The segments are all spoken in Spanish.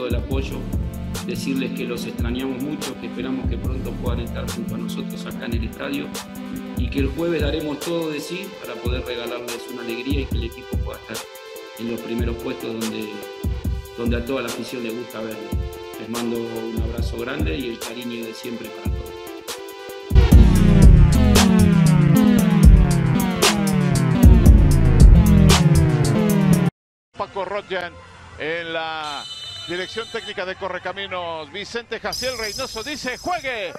todo el apoyo, decirles que los extrañamos mucho, que esperamos que pronto puedan estar junto a nosotros acá en el estadio y que el jueves daremos todo de sí para poder regalarles una alegría y que el equipo pueda estar en los primeros puestos donde a toda la afición le gusta verlo. Les mando un abrazo grande y el cariño de siempre para todos. Paco Rodian en la dirección técnica de Correcaminos. Vicente Jaciel Reynoso dice: ¡juegue!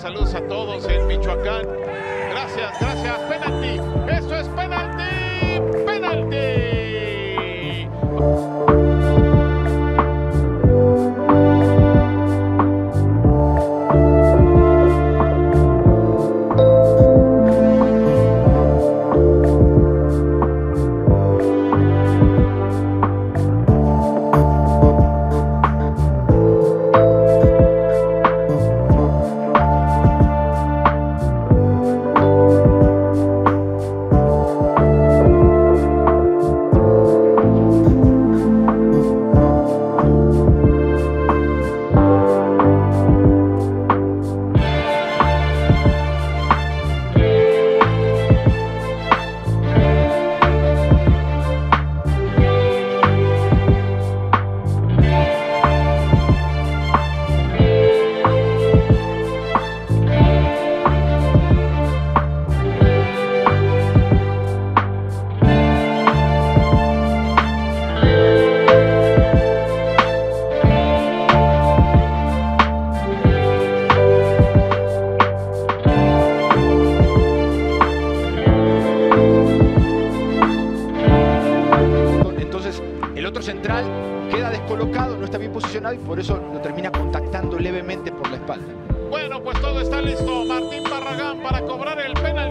Saludos a todos en Michoacán. Gracias, gracias. Penalti. Eso es penalti. Penalti. Queda descolocado, no está bien posicionado y por eso lo termina contactando levemente por la espalda. Bueno, pues todo está listo. Martín Barragán para cobrar el penal.